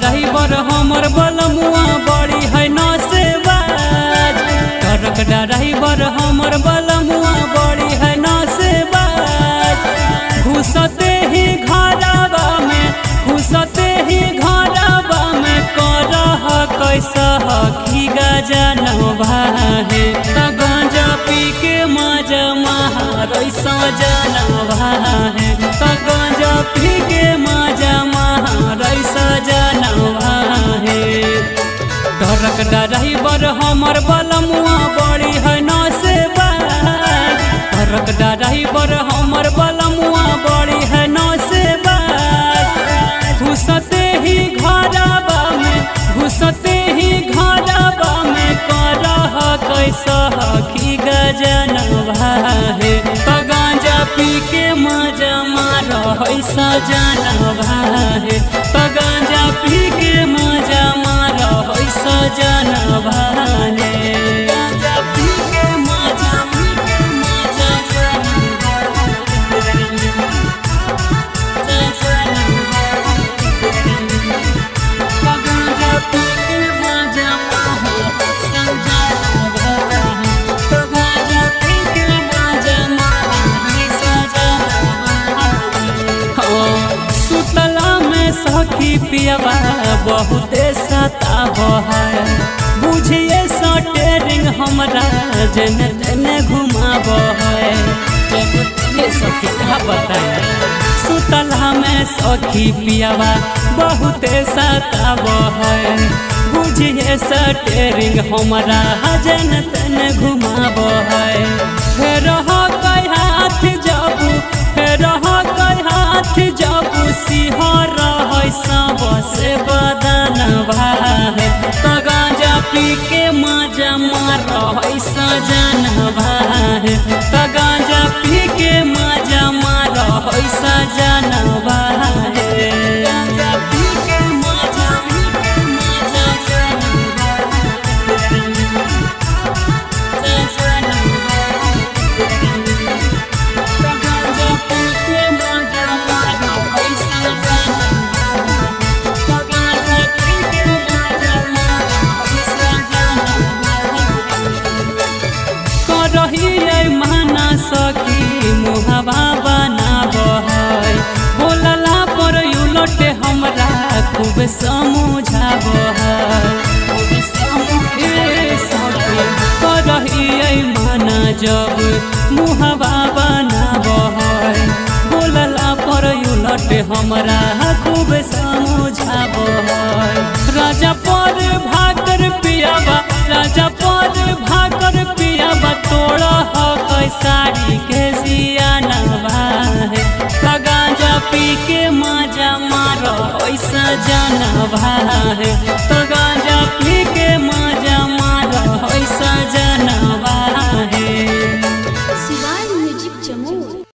Driver हमर बलमुआ बड़ी है नौसेबाज। ट्रक ड्राइवर हमर बलमुआ बड़ी है नौसेबाज। घुसते ही घरावा में, घुसते ही घरावा में करह कैसा हखी गाजा नौबा है। गांजा पी के मजा महारैसा जानवा है। गांजा पी के मजा महारैसा जानवा है। ट्रक ड्राइवर हमर बलमुआ बड़ी है नौसेबाज। ट्रक ड्राइवर हमर बलमुआ बड़ी है नौसेबाज। घुसते ही घरावा में, घुसते ही घरावा में करह कैसा हखी गजनवा है। गांजा पी के मजा मारैसा जानवा है। गांजा पी के मजा मारैसा जानवा है। सखी पियावा बहुते सताव है। बुझिए सटेरिंग हमरा जन तने घुमाव है। सुतल हमें सखी पियावा बहुते सताव है। बुझिए सटेरिंग हमरा जन तने घुमाव है। फेर कई हाथ जाबू, फेर कई हाथ जाबू सिहर सबसे बदनवा है। गांजा पी के मजा मारैसा जानवा है। गांजा पी के मजा मारैसा जानवा है। सखी मुहावा बनाब है। बोलला पर उलट हमरा खूब समझाब है। माना जब मुहावा बनाब है। बोलला पर उलट हमरा खूब समझाब है। राजा पर भाकर पियाबा, राजा पर भाकर पियाबा तोड़ा साड़ी के जिया नवा है। गांजा पी के मजा मारैसा जानवा है। गांजा पी के मजा मारैसा जानवा है।